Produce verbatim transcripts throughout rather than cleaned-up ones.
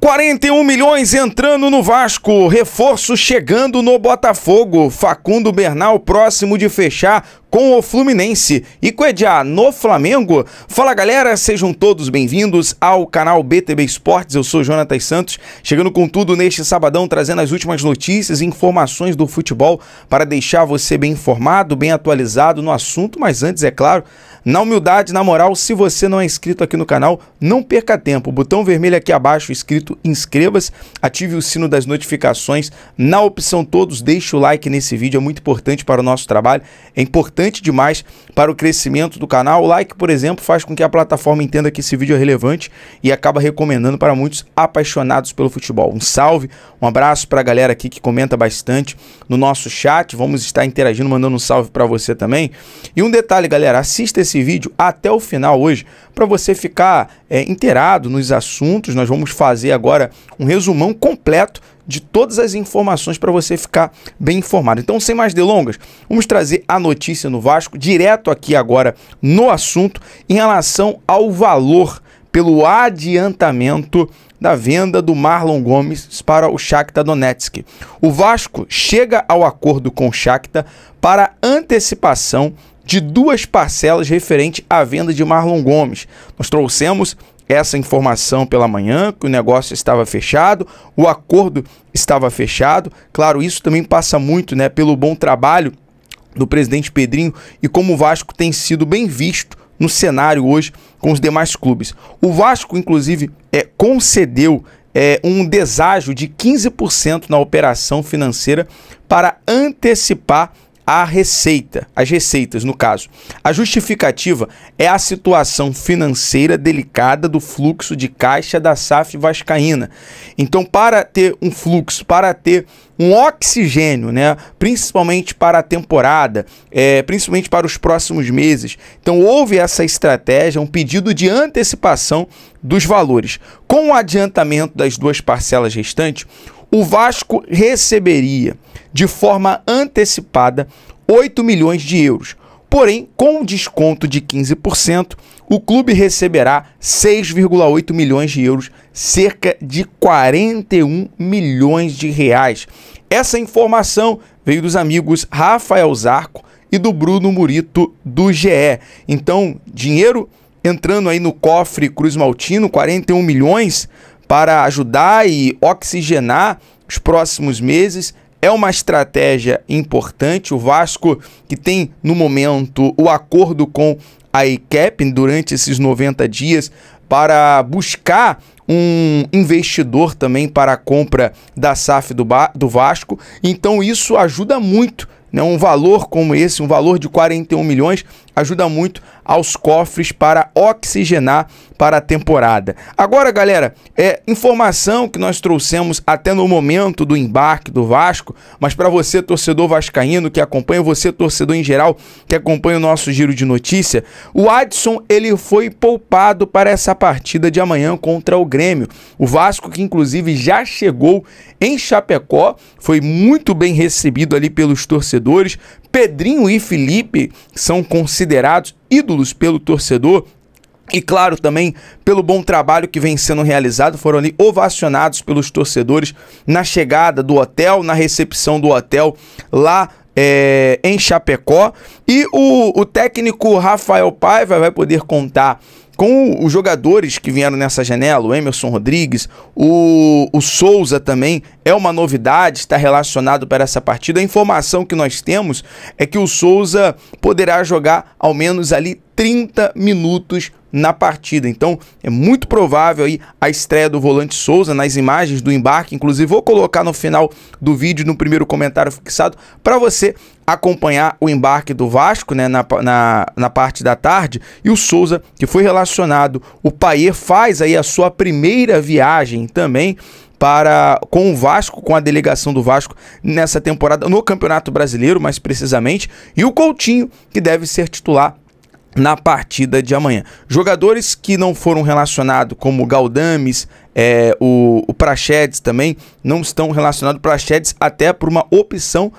quarenta e um milhões entrando no Vasco, reforço chegando no Botafogo, Facundo Bernau próximo de fechar com o Fluminense e Cuellar no Flamengo. Fala galera, sejam todos bem-vindos ao canal B T B Esportes, eu sou Jonatas Santos, chegando com tudo neste sabadão, trazendo as últimas notícias e informações do futebol para deixar você bem informado, bem atualizado no assunto, mas antes, é claro, na humildade, na moral, se você não é inscrito aqui no canal, não perca tempo, o botão vermelho aqui abaixo, escrito inscreva-se, ative o sino das notificações, na opção todos, deixe o like nesse vídeo, é muito importante para o nosso trabalho, é importante Importante demais para o crescimento do canal. O like, por exemplo, faz com que a plataforma entenda que esse vídeo é relevante e acaba recomendando para muitos apaixonados pelo futebol. Um salve, um abraço para a galera aqui que comenta bastante no nosso chat. Vamos estar interagindo, mandando um salve para você também. E um detalhe, galera, assista esse vídeo até o final hoje para você ficar é, inteirado nos assuntos. Nós vamos fazer agora um resumão completo de todas as informações para você ficar bem informado. Então, sem mais delongas, vamos trazer a notícia no Vasco, direto aqui agora no assunto, em relação ao valor pelo adiantamento da venda do Marlon Gomes para o Shakhtar Donetsk. O Vasco chega ao acordo com o Shakhtar para antecipação de duas parcelas referente à venda de Marlon Gomes. Nós trouxemos essa informação pela manhã, que o negócio estava fechado, o acordo estava fechado. Claro, isso também passa muito, né, pelo bom trabalho do presidente Pedrinho e como o Vasco tem sido bem visto no cenário hoje com os demais clubes. O Vasco, inclusive, é, concedeu é, um deságio de quinze por cento na operação financeira para antecipar a receita, as receitas no caso. A justificativa é a situação financeira delicada do fluxo de caixa da S A F vascaína. Então, para ter um fluxo, para ter um oxigênio, né, principalmente para a temporada, é, principalmente para os próximos meses. Então houve essa estratégia, um pedido de antecipação dos valores. Com o adiantamento das duas parcelas restantes, o Vasco receberia de forma antecipada oito milhões de euros. Porém, com um desconto de quinze por cento, o clube receberá seis vírgula oito milhões de euros, cerca de quarenta e um milhões de reais. Essa informação veio dos amigos Rafael Zarco e do Bruno Murito do G E. Então, dinheiro entrando aí no cofre cruz-maltino, quarenta e um milhões para ajudar e oxigenar os próximos meses. É uma estratégia importante. O Vasco, que tem no momento o acordo com a I C A P durante esses noventa dias para buscar um investidor também para a compra da S A F do, do Vasco. Então isso ajuda muito, né? Um valor como esse, um valor de quarenta e um milhões, ajuda muito aos cofres para oxigenar para a temporada. Agora, galera, é informação que nós trouxemos até no momento do embarque do Vasco, mas para você, torcedor vascaíno, que acompanha, você, torcedor em geral, que acompanha o nosso giro de notícia, o Adson, ele foi poupado para essa partida de amanhã contra o Grêmio. O Vasco, que inclusive já chegou em Chapecó, foi muito bem recebido ali pelos torcedores. Pedrinho e Felipe são considerados ídolos pelo torcedor e, claro, também pelo bom trabalho que vem sendo realizado. Foram ali ovacionados pelos torcedores na chegada do hotel, na recepção do hotel lá é, em Chapecó. E o, o técnico Rafael Paiva vai poder contar com os jogadores que vieram nessa janela, o Emerson Rodrigues, o, o Souza também é uma novidade, está relacionado para essa partida. A informação que nós temos é que o Souza poderá jogar ao menos ali trinta minutos na partida. Então é muito provável aí a estreia do volante Souza nas imagens do embarque. Inclusive vou colocar no final do vídeo, no primeiro comentário fixado, para você acompanhar o embarque do Vasco, né, na, na, na parte da tarde. E o Souza, que foi relacionado, o Payet faz aí a sua primeira viagem também para com o Vasco, com a delegação do Vasco nessa temporada no Campeonato Brasileiro, mais precisamente. E o Coutinho, que deve ser titular na partida de amanhã. Jogadores que não foram relacionados, como o Galdames, é, o, o Praxedes também, não estão relacionados. Praxedes até por uma opção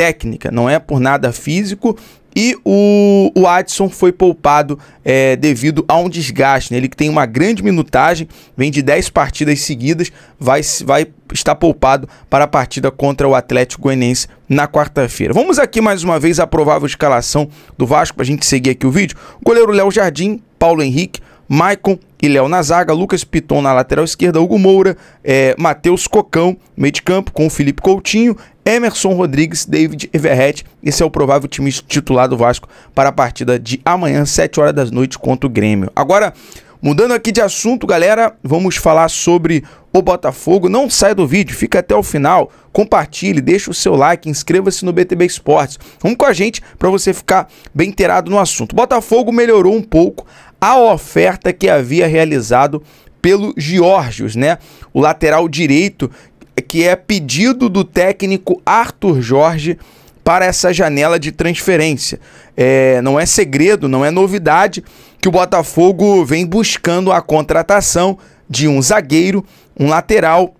técnica, não é por nada físico. E o, o Adson foi poupado é, devido a um desgaste, né? Ele que tem uma grande minutagem, vem de dez partidas seguidas, vai, vai estar poupado para a partida contra o Atlético Goianiense na quarta-feira. Vamos aqui mais uma vez a provável escalação do Vasco para a gente seguir aqui o vídeo. O goleiro Léo Jardim, Paulo Henrique, Maicon e Léo na zaga, Lucas Piton na lateral esquerda, Hugo Moura, é, Matheus Cocão, meio de campo com o Felipe Coutinho, Emerson Rodrigues, David Everett. Esse é o provável time titular do Vasco para a partida de amanhã, sete horas da noite, contra o Grêmio. Agora, mudando aqui de assunto, galera, vamos falar sobre o Botafogo. Não sai do vídeo, fica até o final, compartilhe, deixa o seu like, inscreva-se no B T B Esportes. Vamos com a gente para você ficar bem inteirado no assunto. O Botafogo melhorou um pouco a oferta que havia realizado pelo Georgios, né? O lateral direito, que é pedido do técnico Arthur Jorge para essa janela de transferência. É, não é segredo, não é novidade que o Botafogo vem buscando a contratação de um zagueiro, um lateral,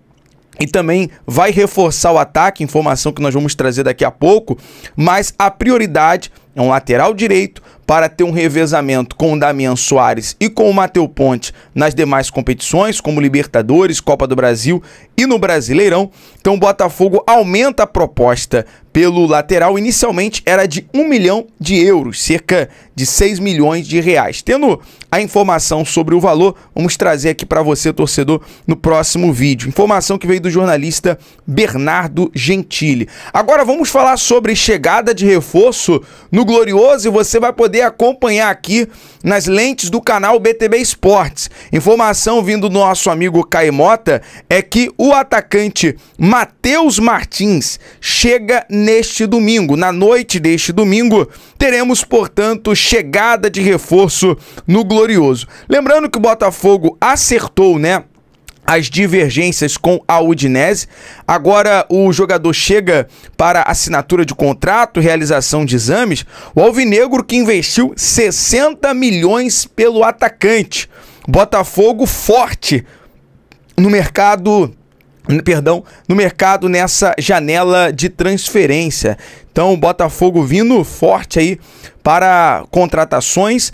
e também vai reforçar o ataque, informação que nós vamos trazer daqui a pouco, mas a prioridade é um lateral direito para ter um revezamento com o Damian Soares e com o Matheus Ponte nas demais competições, como Libertadores, Copa do Brasil e no Brasileirão. Então o Botafogo aumenta a proposta pelo lateral. Inicialmente era de um milhão de euros, cerca de seis milhões de reais. Tendo a informação sobre o valor, vamos trazer aqui para você, torcedor, no próximo vídeo. Informação que veio do jornalista Bernardo Gentili. Agora vamos falar sobre chegada de reforço no Glorioso e você vai poder acompanhar aqui nas lentes do canal B T B Esportes. Informação vindo do nosso amigo Caimota é que o atacante Matheus Martins chega neste domingo. Na noite deste domingo, teremos, portanto, chegada de reforço no Glorioso. Lembrando que o Botafogo acertou, né, as divergências com a Udinese. Agora o jogador chega para assinatura de contrato, realização de exames. O alvinegro que investiu sessenta milhões pelo atacante. Botafogo forte no mercado, perdão, no mercado nessa janela de transferência. Então o Botafogo vindo forte aí para contratações.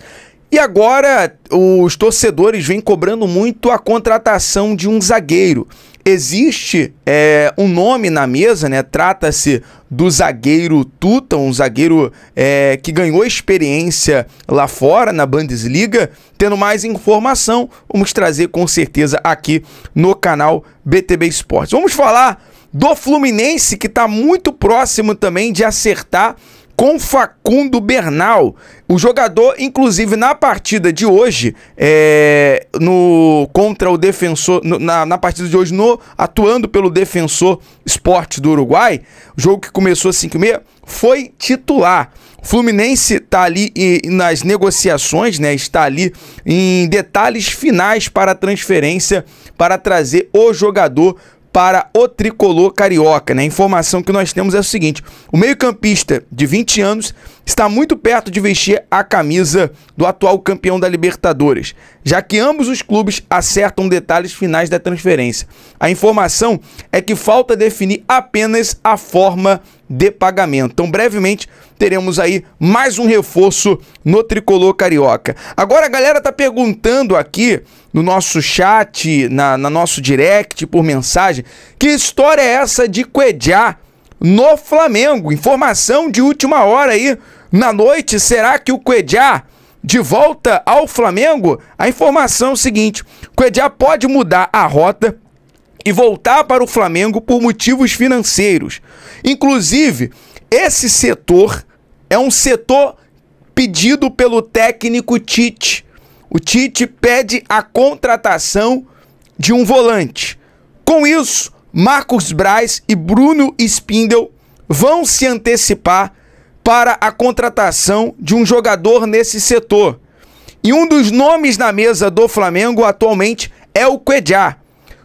E agora os torcedores vêm cobrando muito a contratação de um zagueiro. Existe é, um nome na mesa, né? Trata-se do zagueiro Tuta, um zagueiro é, que ganhou experiência lá fora, na Bundesliga. Tendo mais informação, vamos trazer com certeza aqui no canal B T B Esportes. Vamos falar do Fluminense, que está muito próximo também de acertar com Facundo Bernau. O jogador, inclusive, na partida de hoje, é, no, contra o Defensor, no, na, na partida de hoje, no, atuando pelo Defensor Esportes do Uruguai, jogo que começou às cinco e meia, foi titular. O Fluminense está ali e, e nas negociações, né, está ali em detalhes finais para a transferência, para trazer o jogador para o Tricolor Carioca, né? A informação que nós temos é o seguinte: o meio-campista de vinte anos está muito perto de vestir a camisa do atual campeão da Libertadores, já que ambos os clubes acertam detalhes finais da transferência. A informação é que falta definir apenas a forma de pagamento. Então, brevemente, teremos aí mais um reforço no Tricolor Carioca. Agora, a galera tá perguntando aqui no nosso chat, na, na nosso direct, por mensagem, que história é essa de Cuellar no Flamengo? Informação de última hora aí, na noite, será que o Cuellar de volta ao Flamengo? A informação é o seguinte: Cuellar pode mudar a rota e voltar para o Flamengo por motivos financeiros. Inclusive, esse setor é um setor pedido pelo técnico Tite. O Tite pede a contratação de um volante. Com isso, Marcos Braz e Bruno Spindel vão se antecipar para a contratação de um jogador nesse setor. E um dos nomes na mesa do Flamengo atualmente é o Cuellar.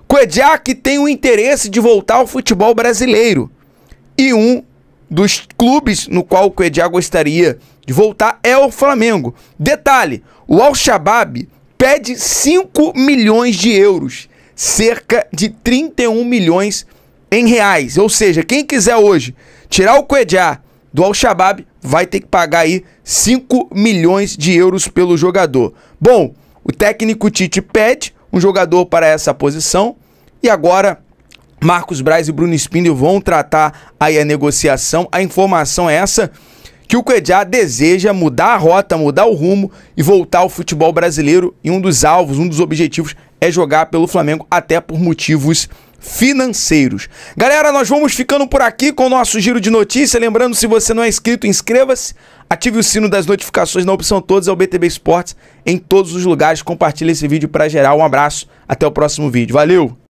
Cuellar que tem o interesse de voltar ao futebol brasileiro. E um dos clubes no qual o Cuellar gostaria de voltar é o Flamengo. Detalhe, o Al-Shabaab pede cinco milhões de euros, cerca de 31 milhões em reais. Ou seja, quem quiser hoje tirar o Cuellar do Al-Shabaab vai ter que pagar aí cinco milhões de euros pelo jogador. Bom, o técnico Tite pede um jogador para essa posição e agora Marcos Braz e Bruno Spindel vão tratar aí a negociação. A informação é essa, que o Cuellar deseja mudar a rota, mudar o rumo e voltar ao futebol brasileiro, e um dos alvos, um dos objetivos é jogar pelo Flamengo, até por motivos financeiros. Galera, nós vamos ficando por aqui com o nosso giro de notícia. Lembrando, se você não é inscrito, inscreva-se, ative o sino das notificações na opção todos, é o B T B Esportes em todos os lugares. Compartilhe esse vídeo para geral. Um abraço, até o próximo vídeo. Valeu!